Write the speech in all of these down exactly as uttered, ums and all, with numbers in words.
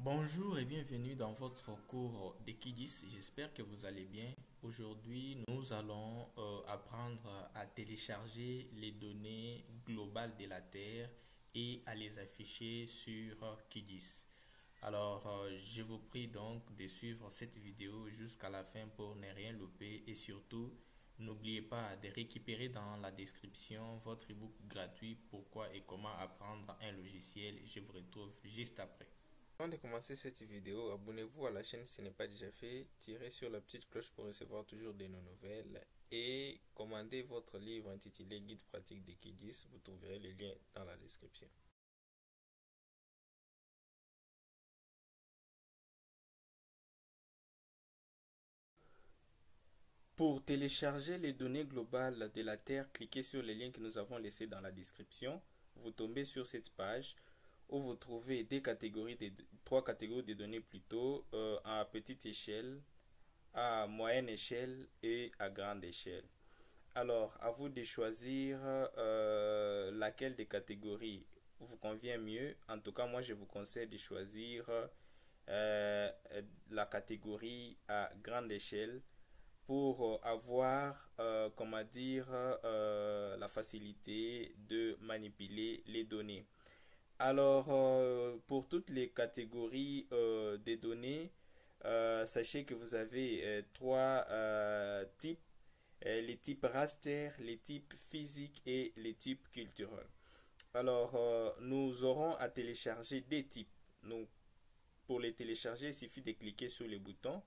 Bonjour et bienvenue dans votre cours de Q G I S, j'espère que vous allez bien. Aujourd'hui, nous allons euh, apprendre à télécharger les données globales de la Terre et à les afficher sur Q G I S. Alors, euh, je vous prie donc de suivre cette vidéo jusqu'à la fin pour ne rien louper et surtout, n'oubliez pas de récupérer dans la description votre ebook gratuit « Pourquoi et comment apprendre un logiciel ». Je vous retrouve juste après. Avant de commencer cette vidéo, abonnez-vous à la chaîne si ce n'est pas déjà fait, tirez sur la petite cloche pour recevoir toujours de nos nouvelles et commandez votre livre intitulé Guide pratique de Q G I S, vous trouverez les liens dans la description. Pour télécharger les données globales de la Terre, cliquez sur les liens que nous avons laissés dans la description, vous tombez sur cette page où vous trouvez des catégories, des, trois catégories de données plutôt, euh, à petite échelle, à moyenne échelle et à grande échelle. Alors, à vous de choisir euh, laquelle des catégories vous convient mieux. En tout cas, moi, je vous conseille de choisir euh, la catégorie à grande échelle pour avoir, euh, comment dire, euh, la facilité de manipuler les données. Alors, euh, pour toutes les catégories euh, des données, euh, sachez que vous avez euh, trois euh, types, euh, les types raster, les types physiques et les types culturels. Alors, euh, nous aurons à télécharger des types. Donc, pour les télécharger, il suffit de cliquer sur les boutons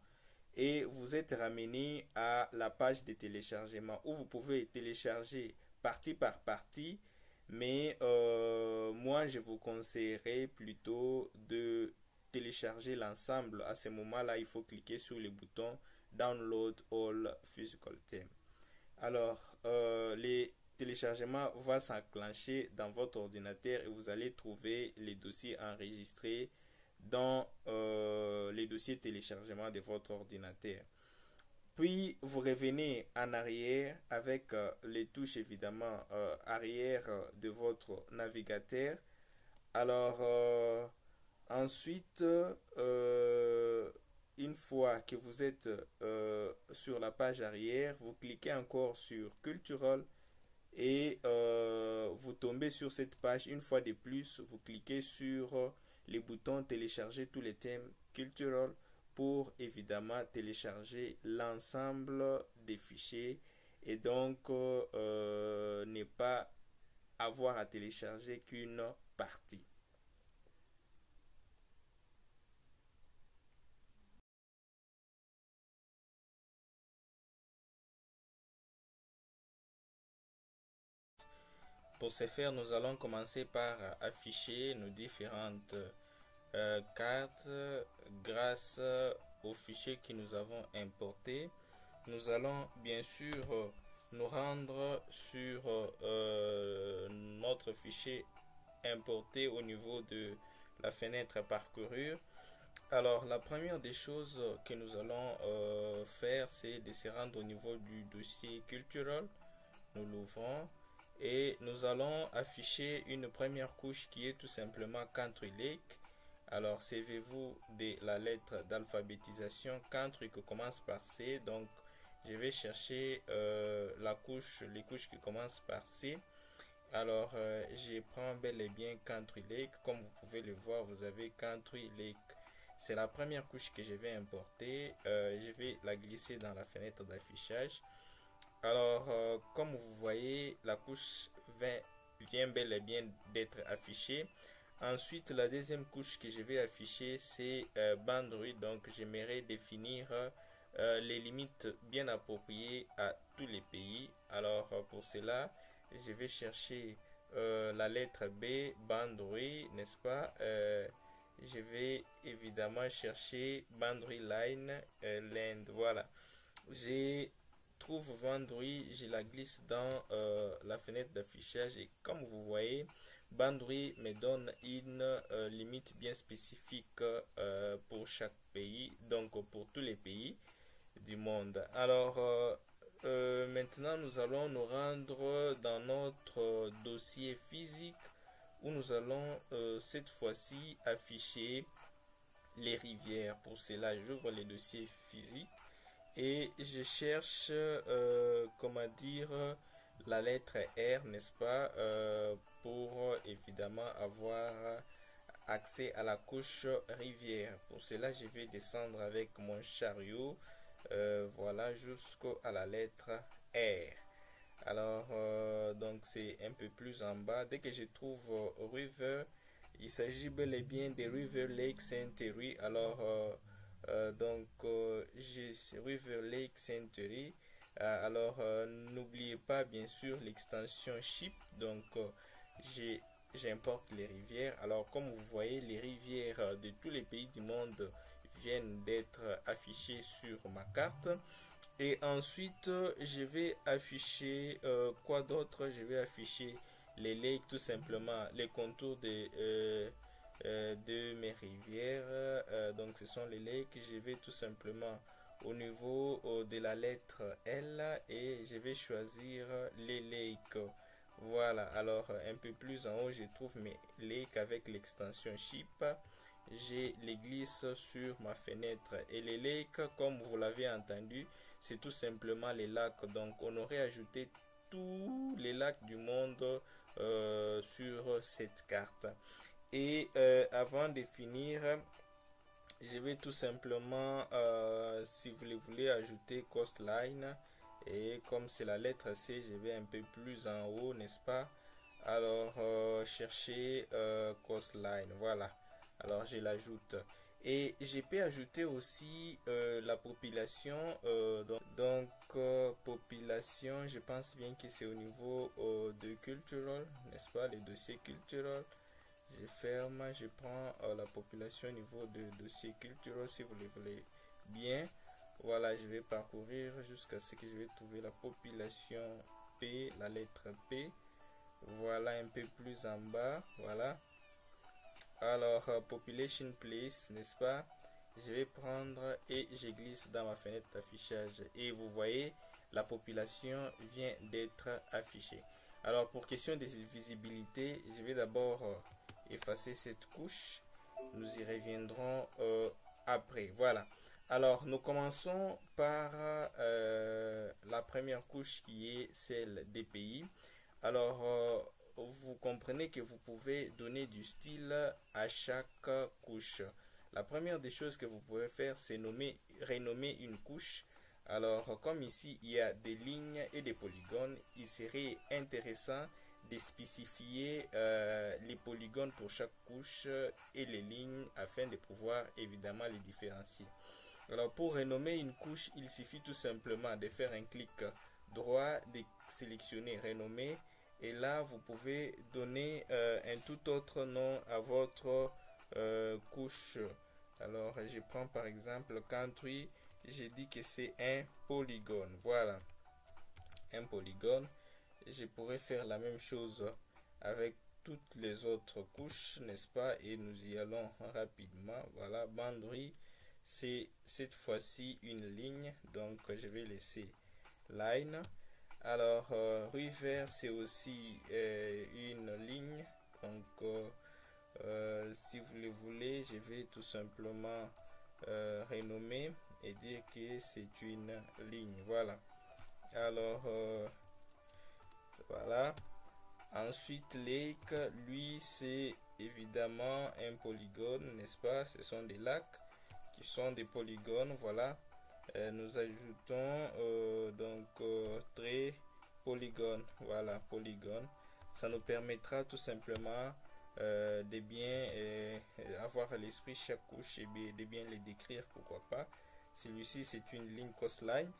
et vous êtes ramené à la page de téléchargement où vous pouvez télécharger partie par partie. Mais euh, moi, je vous conseillerais plutôt de télécharger l'ensemble. À ce moment-là, il faut cliquer sur le bouton « Download all physical theme ». Alors, euh, le téléchargement va s'enclencher dans votre ordinateur et vous allez trouver les dossiers enregistrés dans euh, les dossiers téléchargement de votre ordinateur. Puis, vous revenez en arrière avec euh, les touches, évidemment, euh, arrière de votre navigateur. Alors, euh, ensuite, euh, une fois que vous êtes euh, sur la page arrière, vous cliquez encore sur « Cultural » et euh, vous tombez sur cette page. Une fois de plus, vous cliquez sur les boutons « Télécharger tous les thèmes culturels » pour évidemment télécharger l'ensemble des fichiers et donc euh, ne pas avoir à télécharger qu'une partie. Pour ce faire, nous allons commencer par afficher nos différentes Euh, cartes. Grâce aux fichiers que nous avons importés, nous allons bien sûr nous rendre sur euh, notre fichier importé au niveau de la fenêtre à parcourir. Alors, la première des choses que nous allons euh, faire, c'est de se rendre au niveau du dossier culturel. Nous l'ouvrons et nous allons afficher une première couche qui est tout simplement Country Lake. Alors, servez-vous de la lettre d'alphabétisation country qui commence par C. Donc, je vais chercher euh, la couche, les couches qui commencent par C. Alors, euh, je prends bel et bien Country Lake. Comme vous pouvez le voir, vous avez Country Lake. C'est la première couche que je vais importer. Euh, je vais la glisser dans la fenêtre d'affichage. Alors, euh, comme vous voyez, la couche vient bel et bien d'être affichée. Ensuite, la deuxième couche que je vais afficher, c'est euh, Boundary. Donc, j'aimerais définir euh, les limites bien appropriées à tous les pays. Alors, pour cela, je vais chercher euh, la lettre B, Boundary, n'est-ce pas? euh, Je vais évidemment chercher Boundary Line, euh, Land. Voilà. Je trouve Boundary, je la glisse dans euh, la fenêtre d'affichage et comme vous voyez, Boundary me donne une euh, limite bien spécifique euh, pour chaque pays, donc pour tous les pays du monde. Alors, euh, euh, maintenant, nous allons nous rendre dans notre dossier physique où nous allons euh, cette fois-ci afficher les rivières. Pour cela, je vois les dossiers physiques et je cherche, euh, comment dire, la lettre R, n'est-ce pas, euh, pour évidemment avoir accès à la couche rivière. Pour cela, je vais descendre avec mon chariot, euh, voilà, jusqu'à la lettre R. Alors, euh, donc c'est un peu plus en bas. Dès que je trouve euh, River, il s'agit bel et bien de River Lake Century. Alors, euh, euh, donc, euh, j'ai River Lake Century. Euh, alors, euh, n'oubliez pas, bien sûr, l'extension ship. Donc, euh, j'importe les rivières. Alors, comme vous voyez, les rivières de tous les pays du monde viennent d'être affichées sur ma carte. Et ensuite, je vais afficher euh, quoi d'autre? Je vais afficher les lacs, tout simplement, les contours de, euh, euh, de mes rivières. Euh, donc, ce sont les lacs. Je vais tout simplement au niveau euh, de la lettre L et je vais choisir les lacs. Voilà. Alors, un peu plus en haut, je trouve mes lacs avec l'extension ship. J'ai les glisses sur ma fenêtre et les lacs, comme vous l'avez entendu, c'est tout simplement les lacs. Donc on aurait ajouté tous les lacs du monde euh, sur cette carte. Et euh, avant de finir, je vais tout simplement, euh, si vous le voulez, ajouter coastline, et comme c'est la lettre C, je vais un peu plus en haut, n'est-ce pas? Alors euh, chercher euh, coastline, voilà. Alors je l'ajoute et je peux ajouter aussi euh, la population, euh, donc, donc euh, population, je pense bien que c'est au niveau euh, de cultural, n'est-ce pas, les dossiers culturels. Je ferme, je prends euh, la population au niveau de dossier culturel si vous le voulez bien. Voilà, je vais parcourir jusqu'à ce que je vais trouver la population P, la lettre P, voilà, un peu plus en bas, voilà. Alors, euh, population place, n'est-ce pas? Je vais prendre et je glisse dans ma fenêtre d'affichage. Et vous voyez, la population vient d'être affichée. Alors, pour question de visibilité, je vais d'abord euh, effacer cette couche. Nous y reviendrons euh, après. Voilà. Alors, nous commençons par euh, la première couche qui est celle des pays. Alors, euh, vous comprenez que vous pouvez donner du style à chaque couche. La première des choses que vous pouvez faire, c'est nommer, renommer une couche. Alors, comme ici, il y a des lignes et des polygones, il serait intéressant de spécifier euh, les polygones pour chaque couche et les lignes afin de pouvoir évidemment les différencier. Alors, pour renommer une couche, il suffit tout simplement de faire un clic droit, de sélectionner « Renommer ». Et là, vous pouvez donner euh, un tout autre nom à votre euh, couche. Alors, je prends par exemple country. J'ai dit que c'est un polygone. Voilà. Un polygone. Je pourrais faire la même chose avec toutes les autres couches, n'est-ce pas? Et nous y allons rapidement. Voilà. Boundary, c'est cette fois-ci une ligne. Donc, je vais laisser line. Alors, euh, river, c'est aussi euh, une ligne. Donc, euh, euh, si vous le voulez, je vais tout simplement euh, renommer et dire que c'est une ligne. Voilà. Alors, euh, voilà. Ensuite, lake, lui, c'est évidemment un polygone, n'est-ce pas? Ce sont des lacs qui sont des polygones. Voilà. Euh, nous ajoutons euh, donc euh, trait polygone, voilà, polygone. Ça nous permettra tout simplement euh, de bien euh, avoir à l'esprit chaque couche et bien, de bien les décrire, pourquoi pas. Celui-ci, c'est une ligne coastline,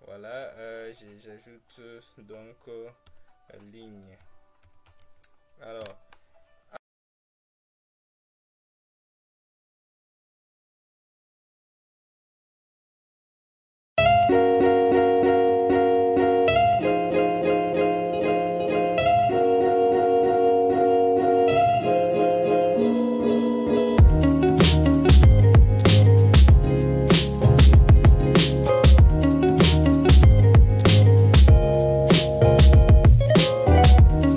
voilà. euh, j'ajoute euh, donc euh, ligne. Alors